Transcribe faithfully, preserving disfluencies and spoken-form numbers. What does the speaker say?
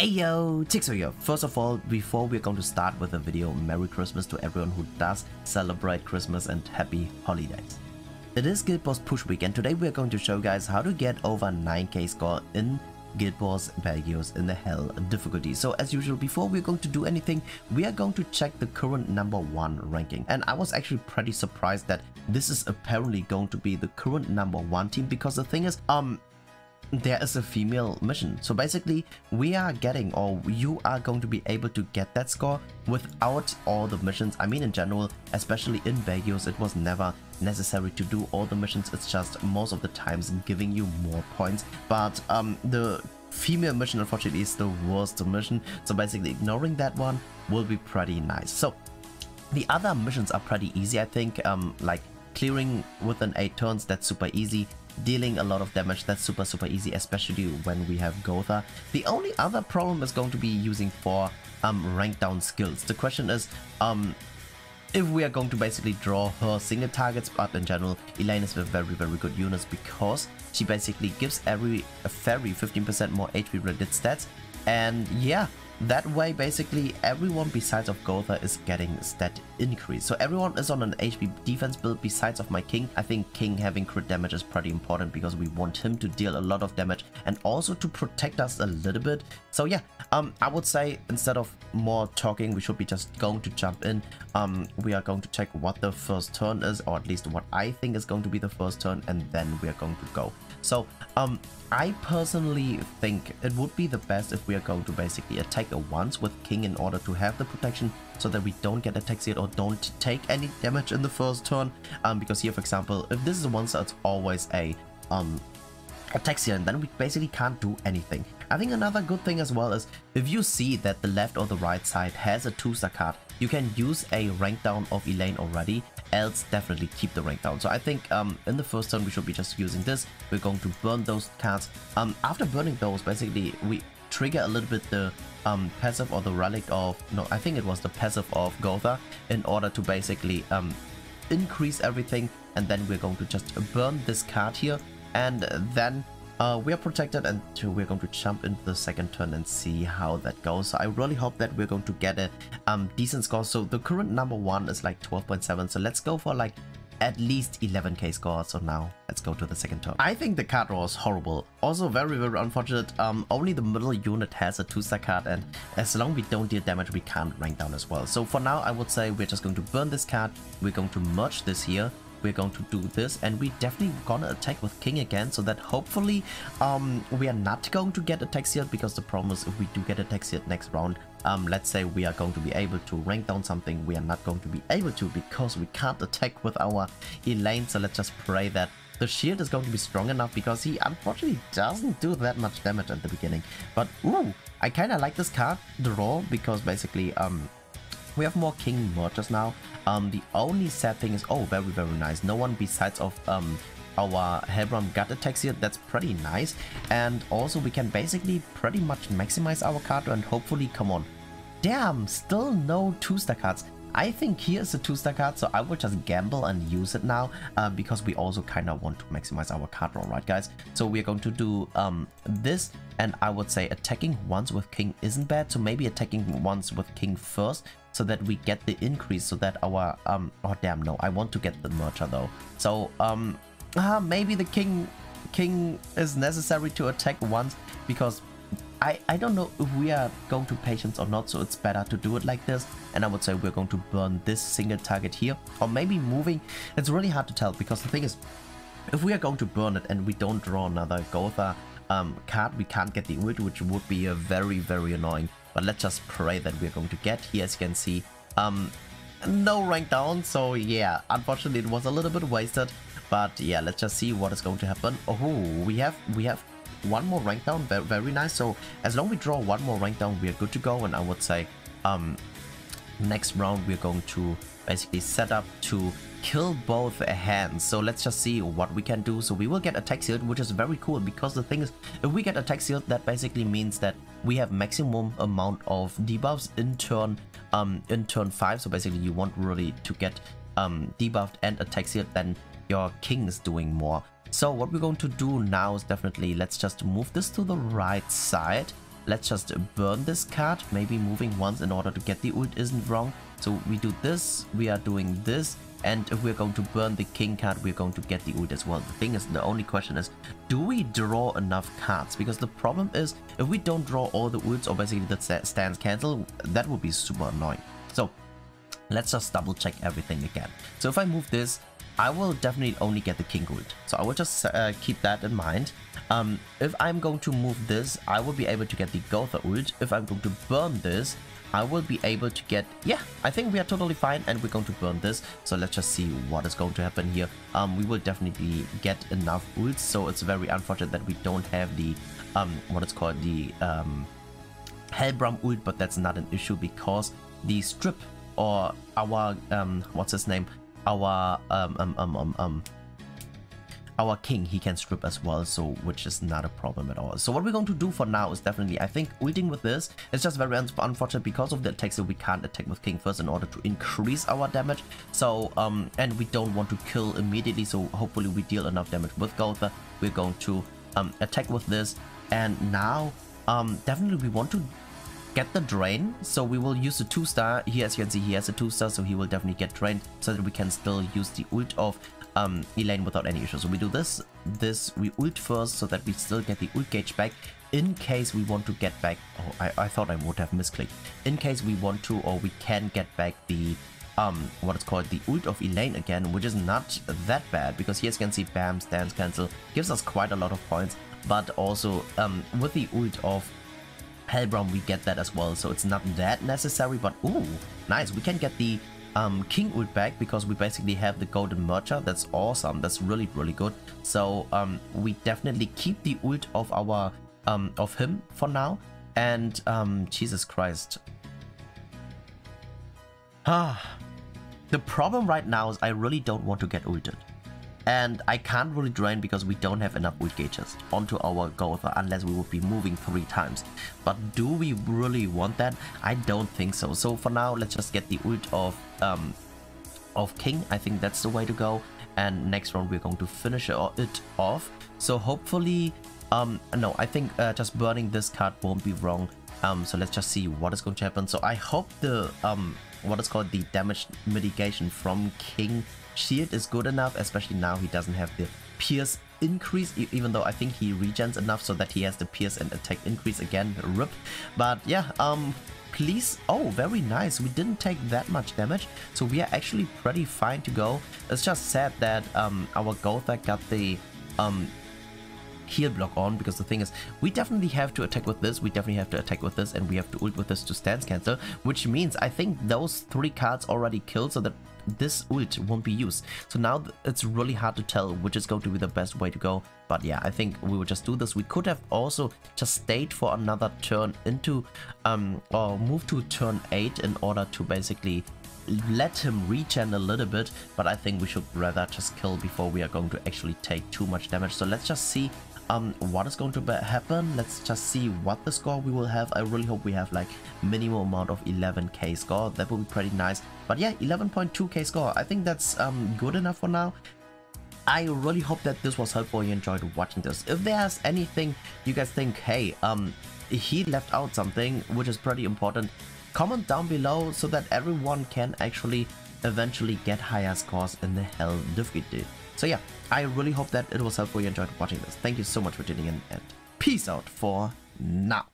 Ayo, Chiksua here. First of all, before we're going to start with the video, Merry Christmas to everyone who does celebrate Christmas and Happy Holidays. It is Guild Boss Push Week and today we're going to show you guys how to get over nine K score in Guild Boss Belgius in the Hell difficulty. So as usual, before we're going to do anything, we are going to check the current number one ranking. And I was actually pretty surprised that this is apparently going to be the current number one team, because the thing is, um, there is a female mission. So basically, we are getting, or you are going to be able to get that score without all the missions. I mean, in general, especially in Belgius, it was never necessary to do all the missions. It's just most of the times giving you more points. But um, the female mission, unfortunately, is the worst mission. So basically, ignoring that one will be pretty nice. So the other missions are pretty easy, I think. Um, like clearing within eight turns, that's super easy. Dealing a lot of damage, that's super super easy, especially when we have Gotha. The only other problem is going to be using four um rank down skills. The question is um if we are going to basically draw her single targets, but in general Elaine is a very very good unit because she basically gives every fairy fifteen percent more H P related stats, and yeah, that way basically everyone besides of Gotha is getting stat increase. So everyone is on an H P defense build besides of my King. I think King having crit damage is pretty important because we want him to deal a lot of damage and also to protect us a little bit. So yeah, um I would say instead of more talking, we should be just going to jump in. Um we are going to check what the first turn is, or at least what I think is going to be the first turn, and then we are going to go. So um I personally think it would be the best if we are going to basically attack once with King in order to have the protection so that we don't get attacked or don't take any damage in the first turn, um because here, for example, if this is a one star, it's always a um attacks here, and then we basically can't do anything. I think another good thing as well is if you see that the left or the right side has a two star card, you can use a rank down of Elaine already, else definitely keep the rank down. So I think um, in the first turn we should be just using this. We're going to burn those cards. Um, after burning those, basically we trigger a little bit the um, passive or the relic of, no, I think it was the passive of Gotha in order to basically um, increase everything, and then we're going to just burn this card here, and then uh, we are protected, and we're going to jump into the second turn and see how that goes. So I really hope that we're going to get a um, decent score. So the current number one is like twelve point seven, so let's go for like at least eleven K score. So now let's go to the second turn. I think the card draw is horrible. Also very very unfortunate. Um, only the middle unit has a two star card, and as long as we don't deal damage, we can't rank down as well. So for now I would say we're just going to burn this card, we're going to merge this here, we're going to do this, and we definitely gonna attack with King again, so that hopefully um we are not going to get attacks here, because the problem is if we do get attacks here next round, um let's say we are going to be able to rank down something, we are not going to be able to because we can't attack with our Elaine. So let's just pray that the shield is going to be strong enough, because he unfortunately doesn't do that much damage at the beginning. But ooh, I kind of like this card draw, because basically um we have more King mergers now. Um, the only sad thing is, oh, very, very nice. No one besides of um, our Helbram gut attacks here. That's pretty nice. And also we can basically pretty much maximize our card, and hopefully, come on. Damn, still no two star cards. I think here's a two star card, so I will just gamble and use it now, uh, because we also kind of want to maximize our card draw, right guys? So we're going to do um, this, and I would say attacking once with King isn't bad, so maybe attacking once with King first, so that we get the increase, so that our, um, oh damn, no, I want to get the merger though. So um, uh, maybe the King, King is necessary to attack once, because I, I don't know if we are going to patience or not, so it's better to do it like this. And I would say we're going to burn this single target here, or maybe moving. It's really hard to tell, because the thing is, if we are going to burn it and we don't draw another Gotha um, card, we can't get the ult, which would be a very, very annoying. But let's just pray that we're going to get here, as you can see. Um, no rank down, so yeah, unfortunately it was a little bit wasted. But yeah, let's just see what is going to happen. Oh, we have, we have... one more rank down, very, very nice. So as long as we draw one more rank down, we are good to go. And I would say um next round we're going to basically set up to kill both hands. So let's just see what we can do. So we will get attack sealed, which is very cool, because the thing is, if we get attack sealed, that basically means that we have maximum amount of debuffs in turn um in turn five. So basically you want really to get um debuffed and attack sealed, then your King is doing more. So what we're going to do now is definitely, let's just move this to the right side. Let's just burn this card, maybe moving once in order to get the ult isn't wrong. So we do this, we are doing this, and if we're going to burn the king card, we're going to get the ult as well. The thing is, the only question is, do we draw enough cards? Because the problem is, if we don't draw all the ults, or basically the stands cancel, that would be super annoying. So let's just double check everything again. So if I move this, I will definitely only get the king ult. So I will just uh, keep that in mind. Um, if I'm going to move this, I will be able to get the Gotha ult. If I'm going to burn this, I will be able to get, yeah, I think we are totally fine, and we're going to burn this. So let's just see what is going to happen here. Um, we will definitely get enough ults, so it's very unfortunate that we don't have the, um, what it's called, the um, Helbram ult, but that's not an issue because the strip, or our, um, what's his name, our, um, um, um, um, um, our king, he can strip as well, so which is not a problem at all. So what we're going to do for now is definitely, I think, ulting with this. It's just very un unfortunate because of the attacks that we can't attack with king first in order to increase our damage. So, um, and we don't want to kill immediately, so hopefully we deal enough damage with Gotha. We're going to um, attack with this, and now um, definitely we want to get the drain, so we will use the two star. Here, as you can see, he has a two star, so he will definitely get drained so that we can still use the ult of um, Elaine without any issues. So we do this, this, we ult first so that we still get the ult gauge back in case we want to get back, oh, I, I thought I would have misclicked, in case we want to or we can get back the, um, what it's called, the ult of Elaine again, which is not that bad, because here as you can see, bam, stance cancel, gives us quite a lot of points, but also um, with the ult of Helbram, we get that as well, so it's not that necessary, but ooh, nice, we can get the um, king ult back because we basically have the golden merger. That's awesome, that's really, really good. So um, we definitely keep the ult of our, um, of him for now, and um, Jesus Christ. Ah, the problem right now is I really don't want to get ulted. And I can't really drain because we don't have enough ult gauges onto our Gotha unless we would be moving three times. But do we really want that? I don't think so. So for now, let's just get the ult of um, of King. I think that's the way to go. And next round, we're going to finish it off. So hopefully, um, no, I think uh, just burning this card won't be wrong. Um, so let's just see what is going to happen. So I hope the, um, what is called the damage mitigation from King shield is good enough, especially now he doesn't have the pierce increase, even though I think he regens enough so that he has the pierce and attack increase again, rip. But yeah, um, please, oh, very nice, we didn't take that much damage, so we are actually pretty fine to go. It's just sad that um, our Gotha got the um, heal block on, because the thing is, we definitely have to attack with this, we definitely have to attack with this, and we have to ult with this to stance cancel, which means I think those three cards already killed, so that this ult won't be used. So now it's really hard to tell which is going to be the best way to go, but yeah, I think we will just do this. We could have also just stayed for another turn into um or move to turn eight in order to basically let him regen a little bit, but I think we should rather just kill before we are going to actually take too much damage. So let's just see Um, what is going to happen. Let's just see what the score we will have. I really hope we have like minimum amount of eleven K score. That would be pretty nice. But yeah, eleven point two K score. I think that's um, good enough for now. I really hope that this was helpful. You enjoyed watching this. If there's anything you guys think, hey, um, he left out something which is pretty important, comment down below so that everyone can actually eventually get higher scores in the hell difficulty. So yeah, I really hope that it was helpful, you enjoyed watching this. Thank you so much for tuning in, and peace out for now.